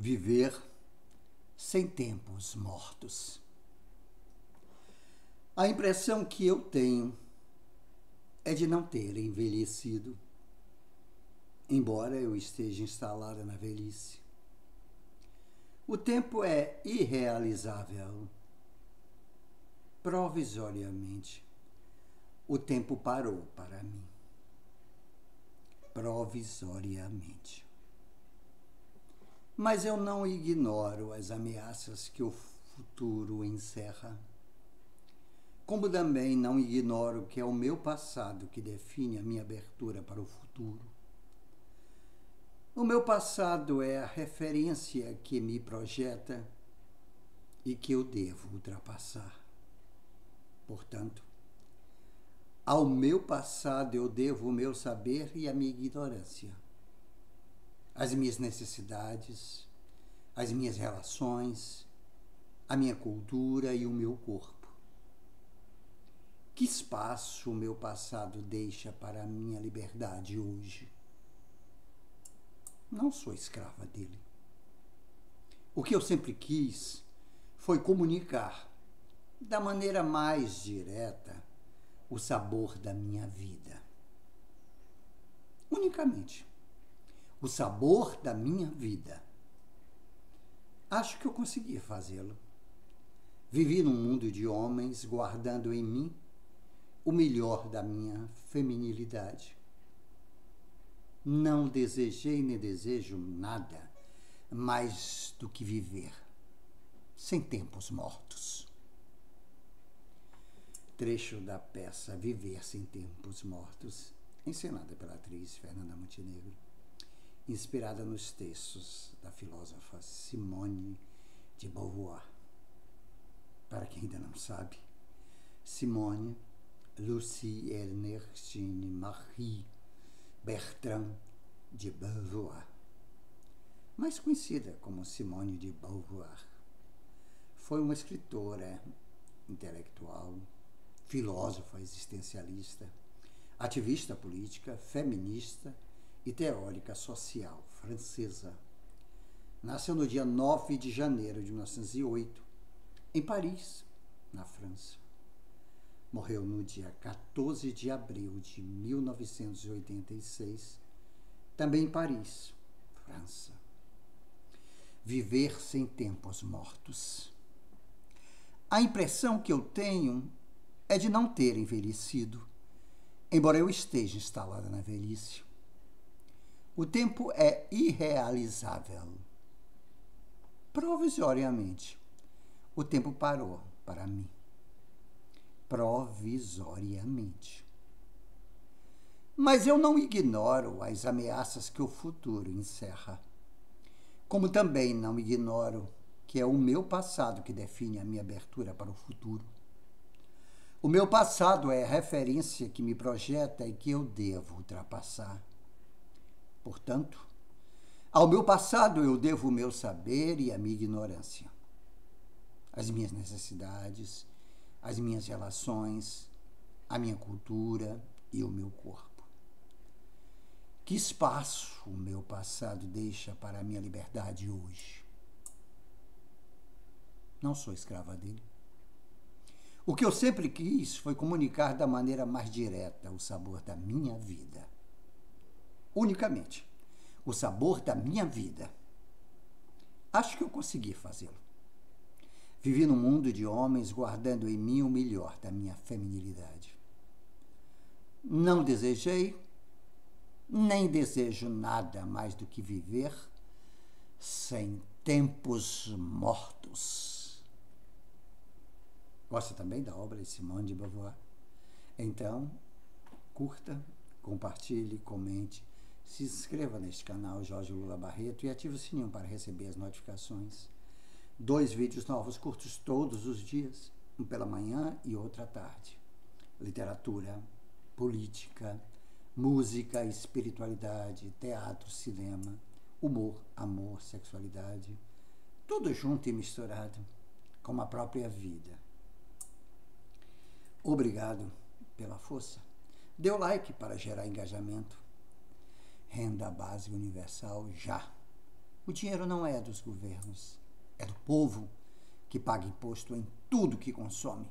viver sem tempos mortos. A impressão que eu tenho é de não ter envelhecido, embora eu esteja instalada na velhice. O tempo é irrealizável. Provisoriamente, o tempo parou para mim. Provisoriamente. Mas eu não ignoro as ameaças que o futuro encerra, como também não ignoro que é o meu passado que define a minha abertura para o futuro. O meu passado é a referência que me projeta e que eu devo ultrapassar. Portanto, ao meu passado eu devo o meu saber e a minha ignorância, as minhas necessidades, as minhas relações, a minha cultura e o meu corpo. Que espaço o meu passado deixa para a minha liberdade hoje? Não sou escrava dele. O que eu sempre quis foi comunicar, da maneira mais direta, o sabor da minha vida. Unicamente. O sabor da minha vida. Acho que eu consegui fazê-lo. Vivi num mundo de homens, guardando em mim o melhor da minha feminilidade. Não desejei nem desejo nada mais do que viver sem tempos mortos. Trecho da peça Viver Sem Tempos Mortos, encenada pela atriz Fernanda Montenegro, inspirada nos textos da filósofa Simone de Beauvoir. Para quem ainda não sabe, Simone, Lucie Ernestine Marie Bertrand de Beauvoir, mais conhecida como Simone de Beauvoir, foi uma escritora, intelectual, filósofa existencialista, ativista política, feminista e teórica social francesa. Nasceu no dia 9 de janeiro de 1908, em Paris, na França. Morreu no dia 14 de abril de 1986, também em Paris, França. Viver sem tempos mortos. A impressão que eu tenho é de não ter envelhecido, embora eu esteja instalada na velhice. O tempo é irrealizável. Provisoriamente, o tempo parou para mim. Provisoriamente. Mas eu não ignoro as ameaças que o futuro encerra, como também não ignoro que é o meu passado que define a minha abertura para o futuro. O meu passado é a referência que me projeta e que eu devo ultrapassar. Portanto, ao meu passado eu devo o meu saber e a minha ignorância, as minhas necessidades, as minhas relações, a minha cultura e o meu corpo. Que espaço o meu passado deixa para a minha liberdade hoje? Não sou escrava dele. O que eu sempre quis foi comunicar da maneira mais direta o sabor da minha vida. Unicamente, o sabor da minha vida. Acho que eu consegui fazê-lo. Vivi num mundo de homens, guardando em mim o melhor da minha feminilidade. Não desejei, nem desejo nada mais do que viver sem tempos mortos. Gosta também da obra de Simone de Beauvoir? Então, curta, compartilhe, comente, se inscreva neste canal Jorge Lula Barreto e ative o sininho para receber as notificações. 2 vídeos novos curtos todos os dias, um pela manhã e outro à tarde. Literatura, política, música, espiritualidade, teatro, cinema, humor, amor, sexualidade, tudo junto e misturado com a própria vida. Obrigado pela força. Dê o like para gerar engajamento. Renda básica universal já! O dinheiro não é dos governos, é do povo, que paga imposto em tudo que consome.